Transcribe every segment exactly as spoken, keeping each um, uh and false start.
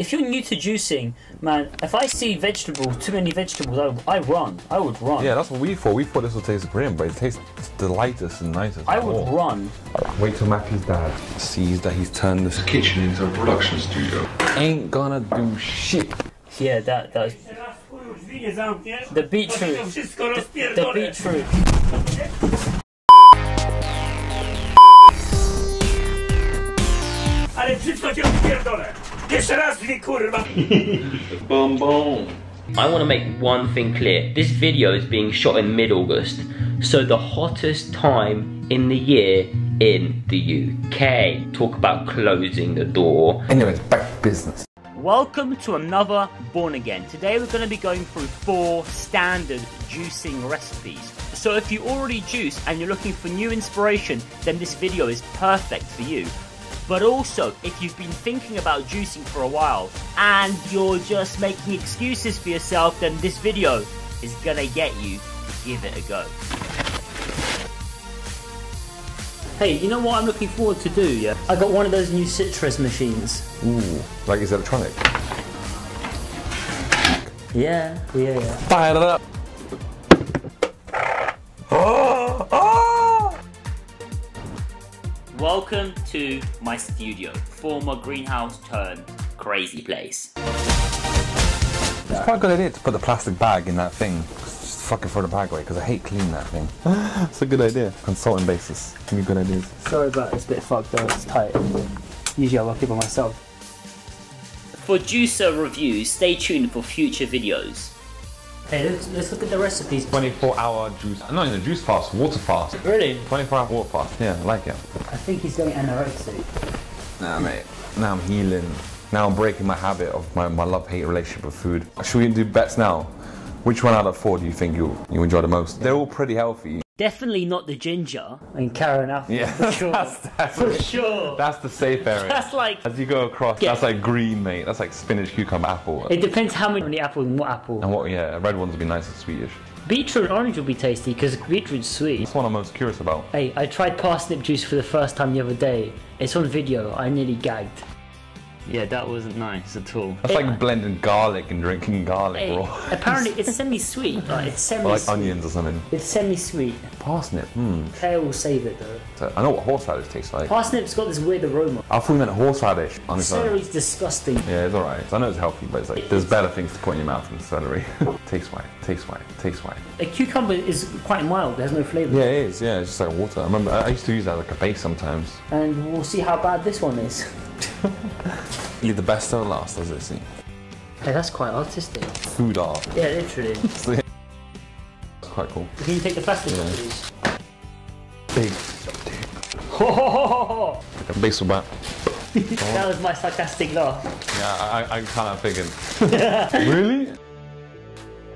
If you're new to juicing, man, if I see vegetables, too many vegetables, I, I run. I would run. Yeah, that's what we thought. We thought this would taste grim, but it tastes the lightest and nicest. I would all. run. Wait till Mackie's dad sees that he's turned this kitchen into a production studio. Ain't gonna do shit. Yeah, that does. The beetroot. The, the beetroot. I want to make one thing clear. This video is being shot in mid-August, so the hottest time in the year in the U K. Talk about closing the door. Anyway, it's back business. Welcome to another Born Again. Today we're going to be going through four standard juicing recipes. So if you already juice and you're looking for new inspiration, then this video is perfect for you. But also, if you've been thinking about juicing for a while and you're just making excuses for yourself, then this video is gonna get you to give it a go. Hey, you know what I'm looking forward to do, yeah? I got one of those new citrus machines. Ooh, like it's electronic. Yeah, yeah, yeah. Fire it up! Oh, oh. Welcome to my studio, former greenhouse turned crazy place. It's quite a good idea to put the plastic bag in that thing. Just fucking throw the bag away because I hate cleaning that thing. It's a good idea. Consulting basis. Give me good ideas. Sorry, but it's a bit fucked up. It's tight. Usually I work it by myself. For juicer reviews, stay tuned for future videos. Hey, let's, let's look at the recipes. twenty-four hour juice. Not even a juice fast, water fast. Really? twenty-four hour water fast. Yeah, I like it. I think he's going anorexic. Nah, mate. Now I'm healing. Now I'm breaking my habit of my, my love-hate relationship with food. Should we do bets now? Which one out of four do you think you you enjoy the most? Yeah. They're all pretty healthy. Definitely not the ginger. I mean, Karen Apple, yeah, for sure. That's for sure. That's the safe area. That's like... As you go across, yeah. That's like green, mate. That's like spinach, cucumber, apple. It depends how many apples and what apple. And what, yeah, red ones would be nice and sweetish. Beetroot and orange will be tasty, because beetroot's sweet. That's what I'm most curious about. Hey, I tried parsnip juice for the first time the other day. It's on video. I nearly gagged. Yeah, that wasn't nice at all. That's like blending garlic and drinking garlic hey, raw. Apparently it's semi-sweet. Like, it's semi or like onions or something. It's semi-sweet. Parsnip, hmm. Claire will save it though. So, I know what horse radish tastes like. Parsnip's got this weird aroma. I thought we meant horse radish. Celery's disgusting. Yeah, it's alright. I know it's healthy, but it's like, there's better things to put in your mouth than celery. Tastes white, tastes white, tastes white. A cucumber is quite mild, there's no flavour. Yeah, it is, yeah, it's just like water. I remember, I used to use that like a base sometimes. And we'll see how bad this one is. Leave the best till last, as it seems. Hey, that's quite artistic. Food art. Yeah, literally. It's quite cool. Can you take the plastic yeah. please? Big. Oh, like a baseball bat. Oh. That was my sarcastic laugh. Yeah, I, I kind of figured. Really?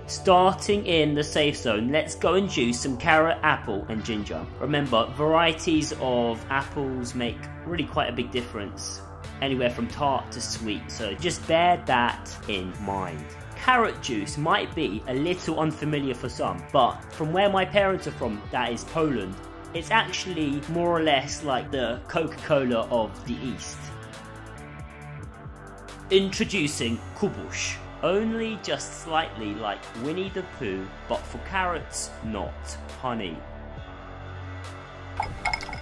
Starting in the safe zone, let's go and juice some carrot, apple and ginger. Remember, varieties of apples make really quite a big difference. Anywhere from tart to sweet, so just bear that in mind. Carrot juice might be a little unfamiliar for some, but from where my parents are from, that is Poland, it's actually more or less like the Coca-Cola of the East. Introducing Kubuś. Only just slightly like Winnie the Pooh, but for carrots, not honey.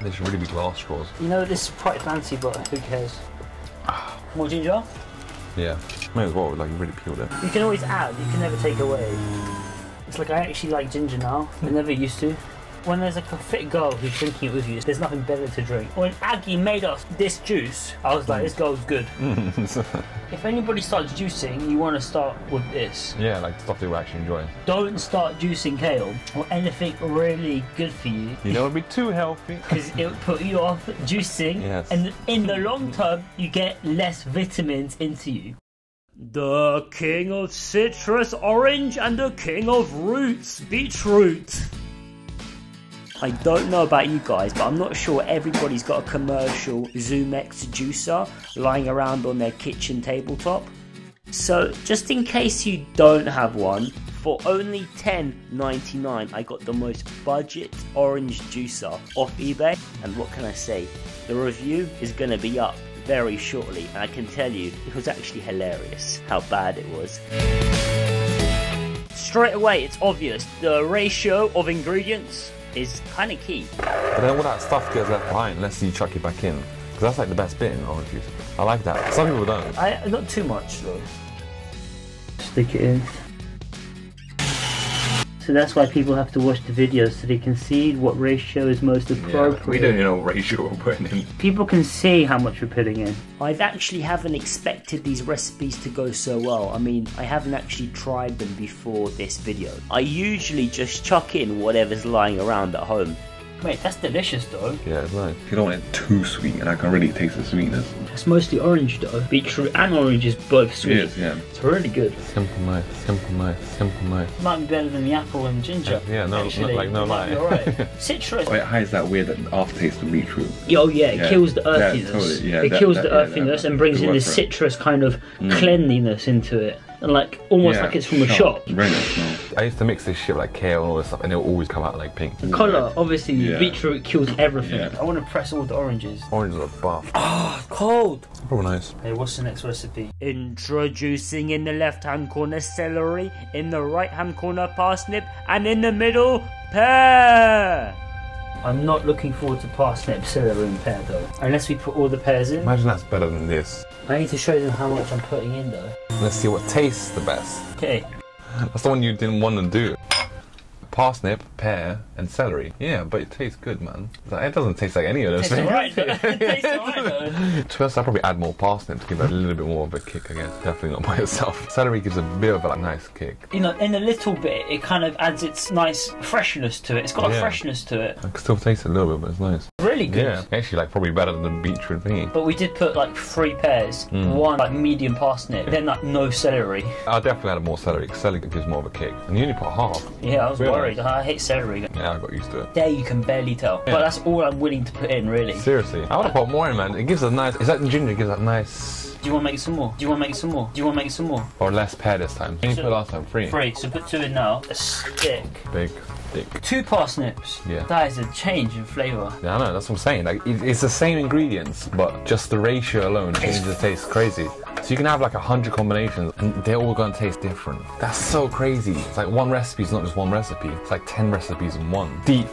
They should really be glass straws. You know, this is quite fancy, but who cares? More ginger? Yeah. May as well, like, you really peeled it. You can always add, you can never take away. It's like, I actually like ginger now. I never used to. When there's like a fit girl who's drinking it with you, there's nothing better to drink. When Aggie made us this juice, I was like, mm. this girl's good. If anybody starts juicing, you want to start with this. Yeah, like stuff they will actually enjoy. Don't start juicing kale or anything really good for you. You know, it'd be too healthy. Because it would put you off juicing. Yes. And in the long term, you get less vitamins into you. The king of citrus orange and the king of roots, beetroot. I don't know about you guys, but I'm not sure everybody's got a commercial ZoomX juicer lying around on their kitchen tabletop. So just in case you don't have one, for only ten ninety-nine I got the most budget orange juicer off eBay. And what can I say? The review is going to be up very shortly, and I can tell you it was actually hilarious how bad it was. Straight away, it's obvious the ratio of ingredients is kind of key. I don't know what that stuff gets left behind unless you chuck it back in, because that's like the best bit in orange juice. I like that. Some people don't. I, not too much though. Stick it in. So that's why people have to watch the videos, so they can see what ratio is most appropriate. Yeah, we don't know what ratio we're putting in. People can see how much we're putting in. I actually haven't expected these recipes to go so well. I mean, I haven't actually tried them before this video. I usually just chuck in whatever's lying around at home. Mate, that's delicious though. Yeah, it's nice. You don't want it too sweet, and I can really taste the sweetness. It's mostly orange though. Beetroot and orange is both sweet. It is, yeah. It's really good. Simple knife, simple knife, simple knife. Might be better than the apple and ginger. Yeah, yeah no, actually, like no lie. Right. Citrus. Oh, it hides that weird aftertaste of beetroot. Oh yeah, it yeah. kills the earthiness. Yeah, totally. yeah, it that, kills that, the yeah, earthiness that, and brings in this citrus kind of mm. cleanliness into it. And like almost yeah, like it's from a shop. Really nice, no. I used to mix this shit with like kale and all this stuff, and it'll always come out like pink. The colour, obviously, yeah. beetroot kills everything. Yeah. I want to press all the oranges. Oranges are buff. Ah, oh, cold. Probably nice. Hey, what's the next recipe? Introducing in the left-hand corner celery, in the right-hand corner parsnip, and in the middle, pear. I'm not looking forward to parsnip, celery and pear though. Unless we put all the pears in. Imagine that's better than this. I need to show them how much I'm putting in though. Let's see what tastes the best. Okay. That's the one you didn't want to do. Parsnip, pear and celery. Yeah, but it tastes good, man. It doesn't taste like any of those things. It tastes alright though. It tastes alright though. To us, I'll probably add more parsnip to give it a little bit more of a kick, I guess. Definitely not by itself. Celery gives a bit of a like, nice kick. You know, in a little bit, it kind of adds its nice freshness to it. It's got yeah. a freshness to it. I can still taste it a little bit, but it's nice. Really good. Yeah, actually like probably better than the beetroot thingy. But we did put like three pears, mm. one like medium parsnip, then like no celery. I definitely added more celery because celery gives more of a kick. And you only put half. Yeah, I was really? worried. I hate celery. Yeah, I got used to it. There you can barely tell. Yeah. But that's all I'm willing to put in, really. Seriously, I want to put more in, man. It gives a nice. Is that ginger? It gives that nice. Do you want to make some more? Do you want to make some more? Do you want to make some more? Or less pear this time. What did you put last time? Three. Three. So put two in now. A stick. Big. Thick. Two parsnips. Yeah. That is a change in flavour. Yeah, I know. That's what I'm saying. Like it, it's the same ingredients, but just the ratio alone changes the taste crazy. So you can have like a hundred combinations, and they're all gonna taste different. That's so crazy. It's like one recipe is not just one recipe. It's like ten recipes in one. Deep.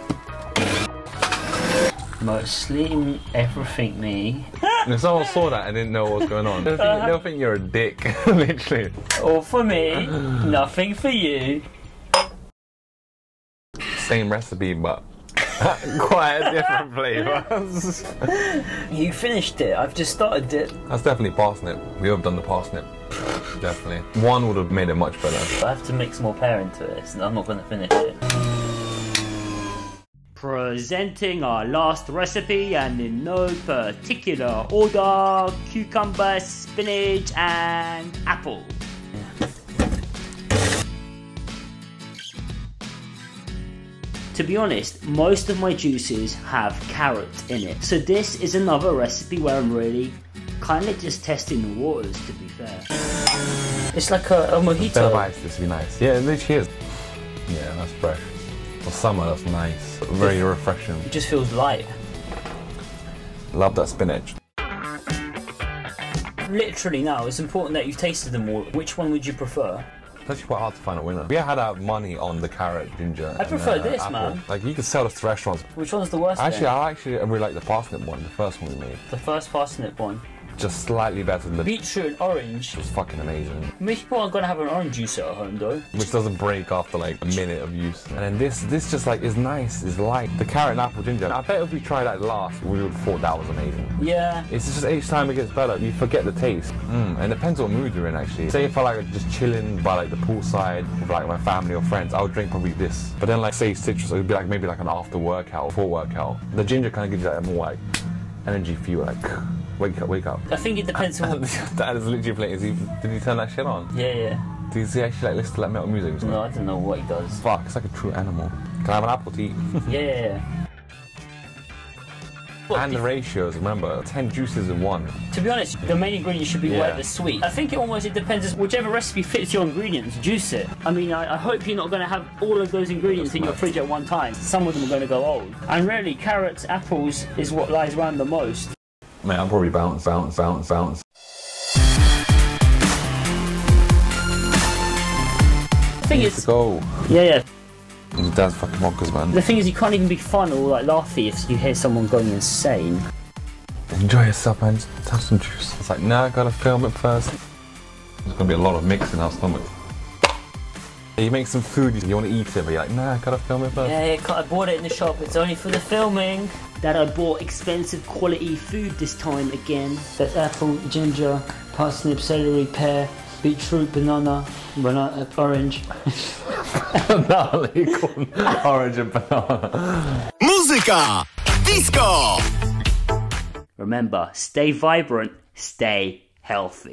Mostly in everything, me. If someone saw that and didn't know what was going on, they'll think, they'll think you're a dick, literally. All for me, nothing for you. Same recipe, but quite a different flavour. You finished it, I've just started it. That's definitely parsnip. We have done the parsnip. Definitely. One would have made it much better. I have to mix more pear into it, so I'm not going to finish it. Presenting our last recipe, and in no particular order, cucumber, spinach and apple. To be honest, most of my juices have carrot in it. So this is another recipe where I'm really kind of just testing the waters, to be fair. It's like a, a mojito. A bit of ice, this would be nice. Yeah, it literally is. Yeah, that's fresh. For summer, that's nice. Very refreshing. It just feels light. Love that spinach. Literally now, it's important that you've tasted them all. Which one would you prefer? It's actually quite hard to find a winner. We had our money on the carrot, ginger. I prefer and, uh, this, apple. man. Like you could sell this to restaurants. Which one's the worst? Actually, then? I actually really like the parsnip one, the first one we made. The first parsnip one. Just slightly better than the beetroot and orange. It was fucking amazing. Most people aren't gonna have an orange juice at home though, which doesn't break after like a minute of use. And then this, this just like is nice, is light. The carrot and apple ginger. I bet if we tried that last, we would have thought that was amazing. Yeah. It's just each time it gets better, you forget the taste. Mm. And it depends what mood you're in actually. Say if I like just chilling by like the poolside with like my family or friends, I would drink probably this. But then like say citrus, it would be like maybe like an after workout, before workout. The ginger kind of gives you like more like energy fuel, like. Wake up, wake up. I think it depends on what... That is literally playing. Is he, did he turn that shit on? Yeah, yeah. Does he actually like listen to like metal music? No, I don't know what he does. Fuck, it's like a true animal. Can I have an apple to eat? Yeah, yeah, yeah. What and the ratios, remember, ten juices in one. To be honest, the main ingredient should be yeah. whatever's sweet. I think it almost it depends, whichever recipe fits your ingredients, juice it. I mean, I, I hope you're not going to have all of those ingredients in nice. your fridge at one time. Some of them are going to go old. And really, carrots, apples is what lies around the most. Man, I'm probably bounce, bounce, bounce, bounce. The thing is, go. Yeah, yeah. Your dad's fucking bonkers, man. The thing is, you can't even be fun or like laughy if you hear someone going insane. Enjoy yourself, man. Just have some juice. It's like, nah, I gotta film it first. There's gonna be a lot of mix in our stomach. You make some food, you want to eat it, but you're like, nah, I gotta film it first. Yeah, yeah, I bought it in the shop, it's only for the filming. Dad, I bought expensive quality food this time again. That's apple, ginger, parsnip, celery, pear, beetroot, banana, banana, orange. Gnarly, corn, orange and banana. Musica! Disco! Remember, stay vibrant, stay healthy.